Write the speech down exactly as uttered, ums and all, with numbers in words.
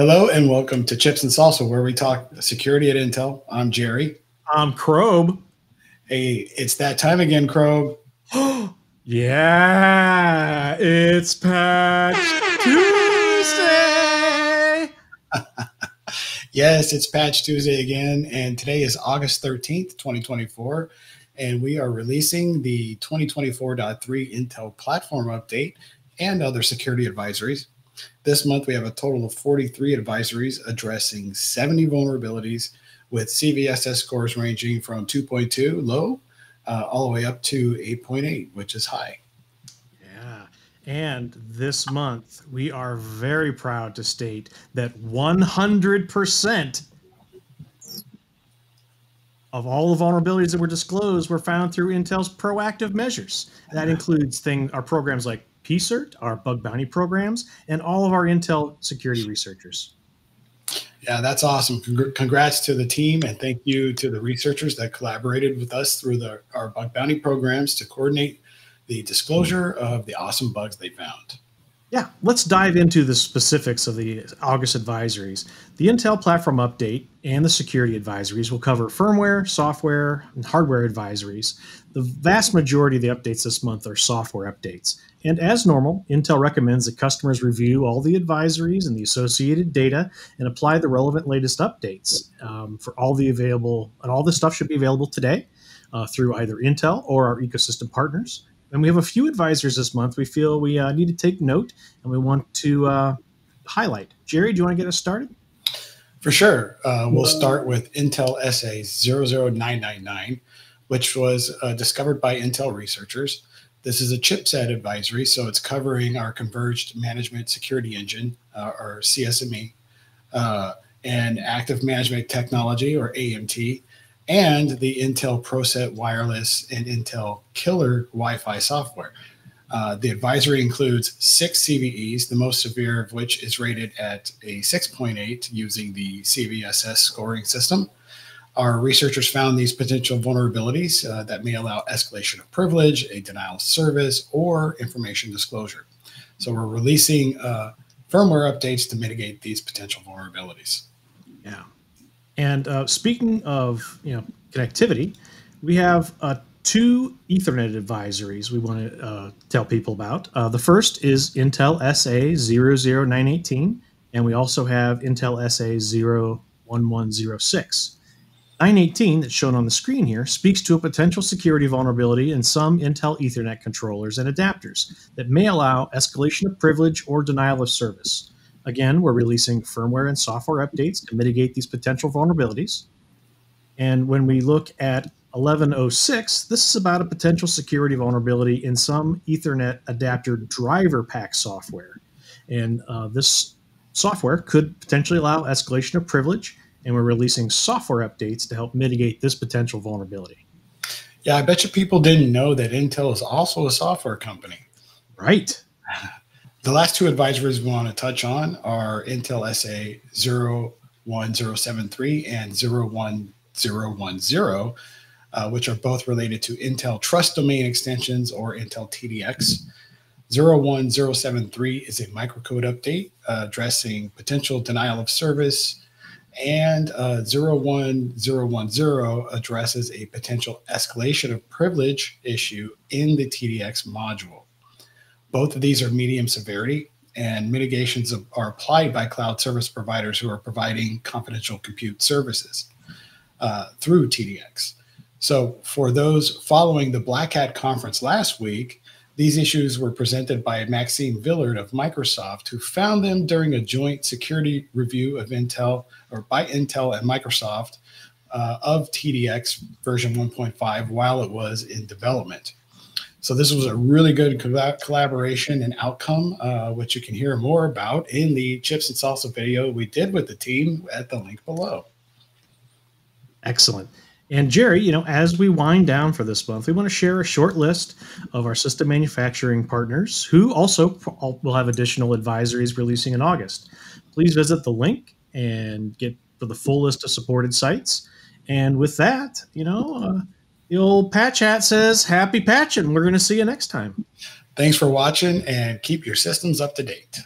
Hello and welcome to Chips and Salsa, where we talk security at Intel. I'm Jerry. I'm CRob. Hey, it's that time again, CRob. Yeah, it's Patch Tuesday. Yes, it's Patch Tuesday again, and today is August thirteenth, twenty twenty-four, and we are releasing the twenty twenty-four point three Intel Platform Update and other security advisories. This month, we have a total of forty-three advisories addressing seventy vulnerabilities with C V S S scores ranging from two point two low uh, all the way up to eight point eight, which is high. Yeah. And this month, we are very proud to state that one hundred percent of all the vulnerabilities that were disclosed were found through Intel's proactive measures. That includes thing, our programs like P SIRT, our bug bounty programs, and all of our Intel security researchers. Yeah, that's awesome. Congrats to the team, and thank you to the researchers that collaborated with us through the, our bug bounty programs to coordinate the disclosure of the awesome bugs they found. Yeah, let's dive into the specifics of the August advisories. The Intel Platform Update and the security advisories will cover firmware, software, and hardware advisories. The vast majority of the updates this month are software updates. And as normal, Intel recommends that customers review all the advisories and the associated data and apply the relevant latest updates um, for all the available, and all this stuff should be available today uh, through either Intel or our ecosystem partners. And we have a few advisors this month we feel we uh, need to take note and we want to uh, highlight. Jerry, do you want to get us started? For sure. Uh, we'll start with Intel S A zero zero nine nine nine, which was uh, discovered by Intel researchers. This is a chipset advisory, so it's covering our Converged Management Security Engine, uh, or C S M E, uh, and Active Management Technology, or A M T, and the Intel ProSet wireless and Intel Killer Wi-Fi software. Uh, the advisory includes six C V Es, the most severe of which is rated at a six point eight using the C V S S scoring system. Our researchers found these potential vulnerabilities uh, that may allow escalation of privilege, a denial of service, or information disclosure. So we're releasing uh, firmware updates to mitigate these potential vulnerabilities. Yeah. And uh, speaking of you know connectivity, we have uh, two Ethernet advisories we want to uh, tell people about. Uh, the first is Intel S A zero zero nine one eight, and we also have Intel S A zero one one zero six. nine eighteen, that's shown on the screen here, speaks to a potential security vulnerability in some Intel Ethernet controllers and adapters that may allow escalation of privilege or denial of service. Again, we're releasing firmware and software updates to mitigate these potential vulnerabilities. And when we look at eleven oh six, this is about a potential security vulnerability in some Ethernet adapter driver pack software. And uh, this software could potentially allow escalation of privilege, and we're releasing software updates to help mitigate this potential vulnerability. Yeah, I bet you people didn't know that Intel is also a software company. Right. The last two advisories we want to touch on are Intel S A zero one zero seven three and zero one zero one zero, uh, which are both related to Intel Trust Domain Extensions or Intel T D X. zero one zero seven three is a microcode update uh, addressing potential denial of service, and uh, zero one zero one zero addresses a potential escalation of privilege issue in the T D X module. Both of these are medium severity, and mitigations of, are applied by cloud service providers who are providing confidential compute services uh, through T D X. So for those following the Black Hat conference last week, these issues were presented by Maxime Villard of Microsoft, who found them during a joint security review of Intel, or by Intel and Microsoft, uh, of T D X version one point five while it was in development. So this was a really good collaboration and outcome, uh, which you can hear more about in the Chips and Salsa video we did with the team at the link below. Excellent. And Jerry, you know, as we wind down for this month, we want to share a short list of our system manufacturing partners who also will have additional advisories releasing in August. Please visit the link and get for the full list of supported sites. And with that, you know, uh, the old patch hat says, happy patching. We're going to see you next time. Thanks for watching and keep your systems up to date.